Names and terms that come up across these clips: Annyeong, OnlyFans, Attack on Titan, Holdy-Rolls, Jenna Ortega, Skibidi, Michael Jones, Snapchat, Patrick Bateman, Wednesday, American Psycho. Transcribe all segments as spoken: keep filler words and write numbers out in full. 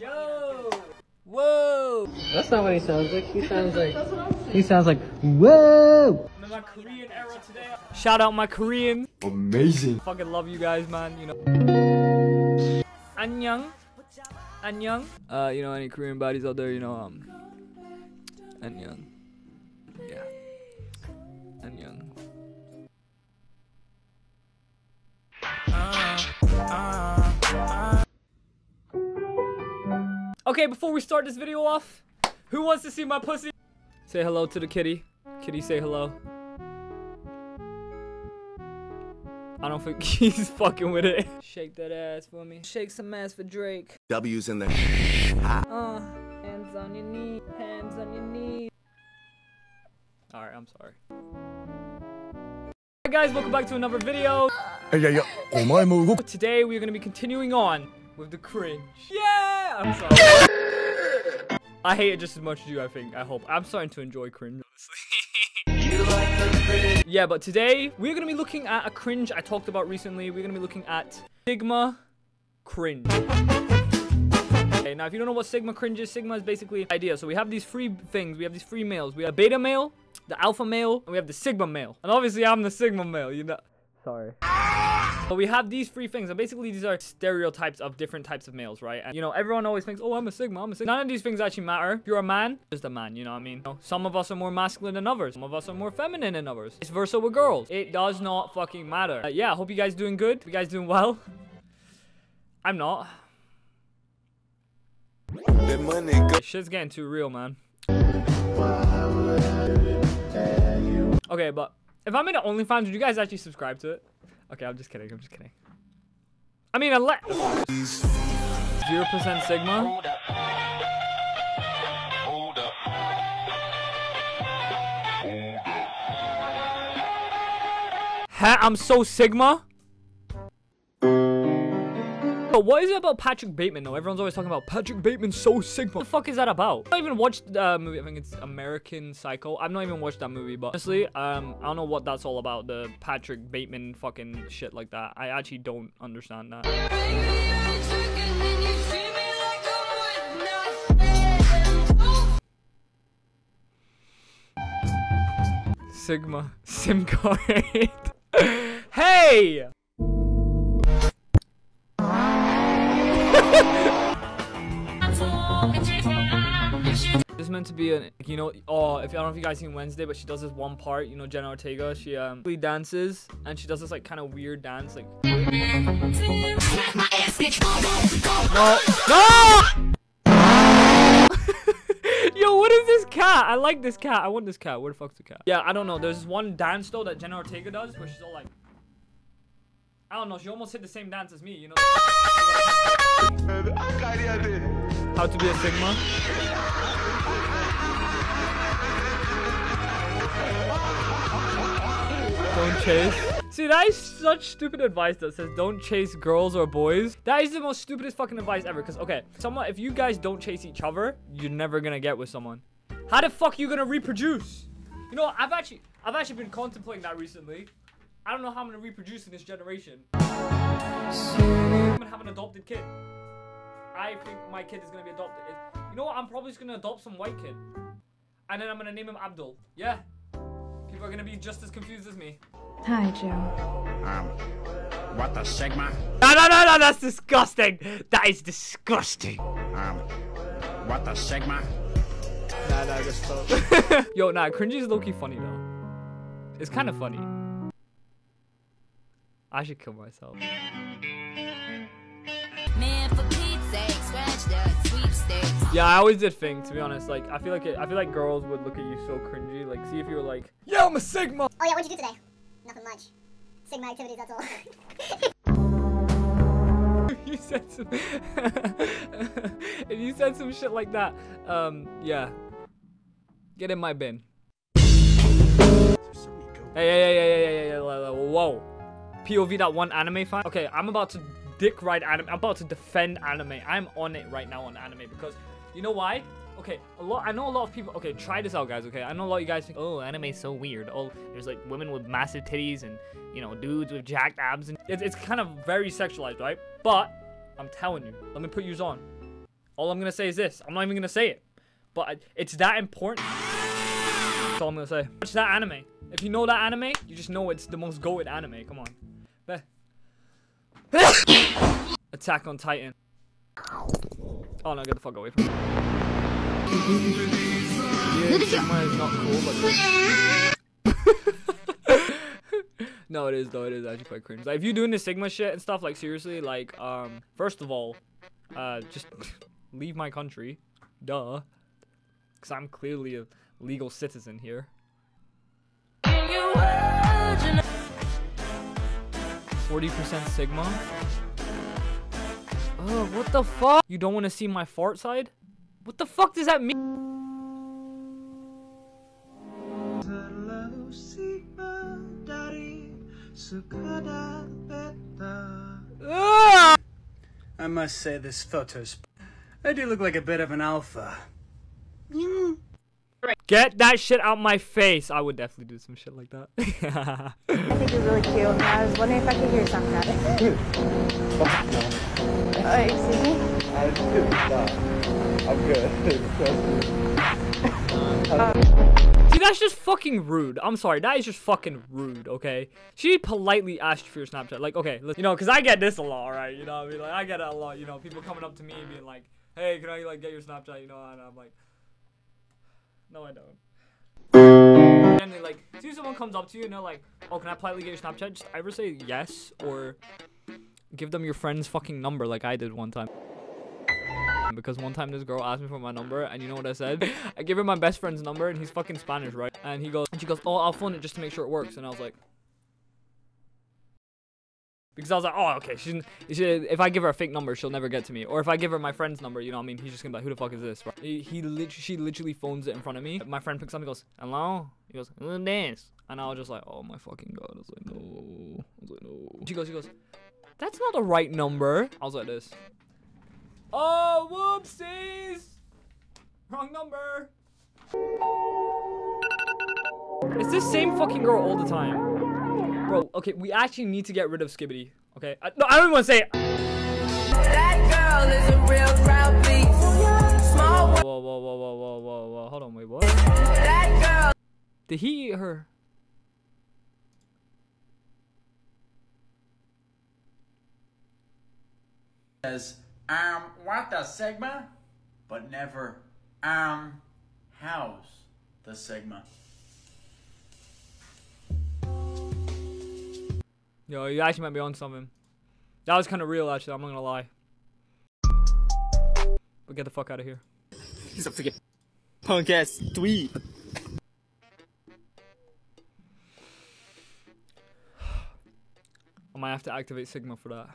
Yo! Whoa! That's not what he sounds like. He sounds like. That's what I'm saying. He sounds like. Whoa! In my Korean era today. Shout out my Korean. Amazing. Fucking love you guys, man. You know. Annyeong. Annyeong. Uh, you know, any Korean bodies out there? You know, um. Annyeong. Yeah. Annyeong. Ah. Ah. Ah. Okay, before we start this video off, who wants to see my pussy? Say hello to the kitty. Kitty, say hello. I don't think he's fucking with it. Shake that ass for me. Shake some ass for Drake. W's in the uh, hands on your knees. Hands on your knees. Alright, I'm sorry. Alright guys, welcome back to another video. Today we're gonna be continuing on with the cringe. Yeah! I'm sorry. I hate it just as much as you, I think. I hope. I'm starting to enjoy cringe, honestly. You like the cringe. Yeah, but today, we're gonna be looking at a cringe I talked about recently. We're gonna be looking at Sigma cringe. Okay, now if you don't know what Sigma cringe is, Sigma is basically idea. So we have these three things. We have these three males. We have beta male, the alpha male, and we have the Sigma male. And obviously, I'm the Sigma male, you know. Sorry. But we have these three things, and basically these are stereotypes of different types of males, right? And you know, everyone always thinks, oh, I'm a Sigma, I'm a Sigma. None of these things actually matter. If you're a man, just a man, you know what I mean? You know, some of us are more masculine than others. Some of us are more feminine than others. It's versa with girls. It does not fucking matter. Uh, yeah, I hope you guys doing good. You guys doing well? I'm not. The money go- Shit's getting too real, man. Okay, but if I'm in OnlyFans, would you guys actually subscribe to it? Okay, I'm just kidding. I'm just kidding. I mean, unless zero percent Sigma. Hold up. Hold up. Hold up. Ha, I'm so Sigma. But what is it about Patrick Bateman though? Everyone's always talking about Patrick Bateman so Sigma. What the fuck is that about? I don't even watched the uh, movie. I think it's American Psycho. I've not even watched that movie, but honestly, um, I don't know what that's all about. The Patrick Bateman fucking shit like that. I actually don't understand that. Sigma SIM card. Hey! This is meant to be an, you know, oh, if I don't know if you guys seen Wednesday, but she does this one part, you know, Jenna Ortega, she um dances and she does this like kind of weird dance, like no, no! Yo, what is this cat? I like this cat. I want this cat. Where the fuck's the cat? Yeah, I don't know. There's one dance though that Jenna Ortega does where she's all like, I don't know, she almost hit the same dance as me, you know? How to be a Sigma? Don't chase. See, that is such stupid advice that says don't chase girls or boys. That is the most stupidest fucking advice ever. Because, okay, someone, if you guys don't chase each other, you're never gonna get with someone. How the fuck are you gonna reproduce? You know, I've actually, I've actually been contemplating that recently. I don't know how I'm gonna reproduce in this generation. I'm gonna have an adopted kid. I think my kid is gonna be adopted. You know what? I'm probably just gonna adopt some white kid. And then I'm gonna name him Abdul. Yeah. People are gonna be just as confused as me. Hi, Joe. Um, what the Sigma? No, no, no, no, that's disgusting. That is disgusting. Um, what the Sigma? Nah, nah, just stop. Yo, nah, cringy is low-key funny though. It's kind of funny. I should kill myself. Yeah, I always did think, to be honest. Like, I feel like it, I feel like girls would look at you so cringy. Like, see if you were like, yeah, I'm a Sigma. Oh yeah, what'd you do today? Nothing much. Sigma activities, that's all. If you said some, if you said some shit like that, um, yeah, get in my bin. Hey, hey, hey, hey, hey, hey, hey, whoa. P O V that one anime fan. Okay, I'm about to dick ride anime. I'm about to defend anime. I'm on it right now on anime because you know why? Okay, a lot. I know a lot of people. Okay, try this out, guys. Okay, I know a lot of you guys think, oh, anime's so weird. Oh, there's like women with massive titties and you know dudes with jacked abs and it's, it's kind of very sexualized, right? But I'm telling you, let me put you on. All I'm gonna say is this. I'm not even gonna say it, but it's that important. That's all I'm gonna say. Watch that anime. If you know that anime, you just know it's the most goated anime. Come on. Attack on Titan. Oh no, get the fuck away from me. Yeah, Sigma is not cool, but no, it is though. It is actually quite cringe. Like, if you're doing this Sigma shit and stuff, like seriously, like um, first of all, uh, just leave my country, duh, because I'm clearly a legal citizen here. forty percent Sigma? Oh, what the fuck? You don't want to see my fart side? What the fuck does that mean? I must say this photo's... I do look like a bit of an alpha. Get that shit out my face! I would definitely do some shit like that. I think you're really cute. I was wondering if I could hear something out of you. Oh, excuse me? I'm good. No, I'm good. um, See, that's just fucking rude. I'm sorry. That is just fucking rude, okay? She politely asked for your Snapchat. Like, okay, listen, you know, because I get this a lot, right? You know what I mean? Like, I get it a lot. You know, people coming up to me and being like, hey, can I, like, get your Snapchat? You know, and I'm like... No, I don't. And they, like, see if someone comes up to you and they're like, oh, can I politely get your Snapchat? Just either say yes or give them your friend's fucking number like I did one time. Because one time this girl asked me for my number and you know what I said? I gave her my best friend's number and he's fucking Spanish, right? And he goes, and she goes, oh, I'll phone it just to make sure it works. And I was like... Because I was like, oh, okay, she, she, if I give her a fake number, she'll never get to me. Or if I give her my friend's number, you know what I mean? He's just gonna be like, who the fuck is this? Right? He, he lit she literally phones it in front of me. My friend picks up and goes, hello? He goes, who's this? And I was just like, oh my fucking god. I was like, no. I was like, no. She goes, she goes, that's not the right number. I was like this. Oh, whoopsies. Wrong number. It's this same fucking girl all the time. Bro, okay, we actually need to get rid of Skibidi, okay? I, no, I don't even want to say it. That girl is a real proud beast. Small whoa, whoa, whoa, whoa, whoa, whoa, whoa, hold on, wait, what? That girl. Did he eat her? Says, um, what the Sigma? But never, um, how's the Sigma? Yo, you actually might be on something. That was kind of real, actually. I'm not gonna lie. But get the fuck out of here. He's up to get punk ass dweeb. I might have to activate Sigma for that.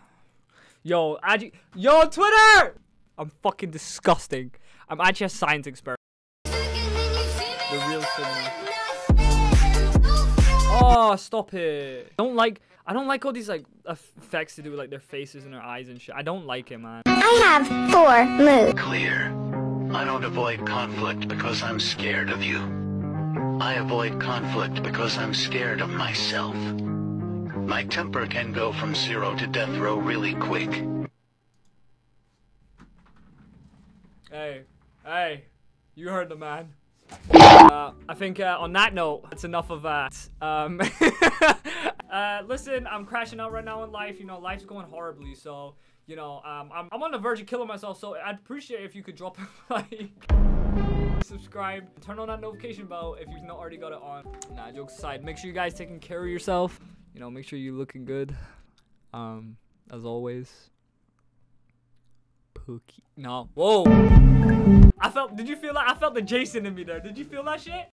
Yo, Adi yo, Twitter! I'm fucking disgusting. I'm actually a science experiment. The real Sigma. Oh, stop it. Don't like. I don't like all these like effects to do with like their faces and their eyes and shit. I don't like it, man. I have four moves. Clear. I don't avoid conflict because I'm scared of you. I avoid conflict because I'm scared of myself. My temper can go from zero to death row really quick. Hey, hey, you heard the man. Uh, I think uh, on that note, it's enough of that. Um, uh, listen, I'm crashing out right now in life. You know, life's going horribly. So, you know, um, I'm, I'm on the verge of killing myself. So I'd appreciate it if you could drop a like, subscribe, turn on that notification bell if you've not already got it on. Nah, jokes aside, make sure you guys taking care of yourself. You know, make sure you're looking good. Um, as always. Pookie. No. Whoa. I felt, did you feel that? I felt the Jason in me there. Did you feel that shit?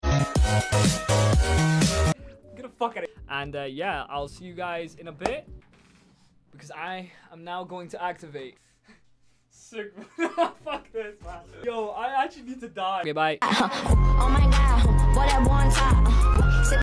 Get the fuck out of here. And uh, yeah, I'll see you guys in a bit. Because I am now going to activate. Sick. Fuck this, man. Yo, I actually need to die. Okay, bye. Oh my God, what at one time?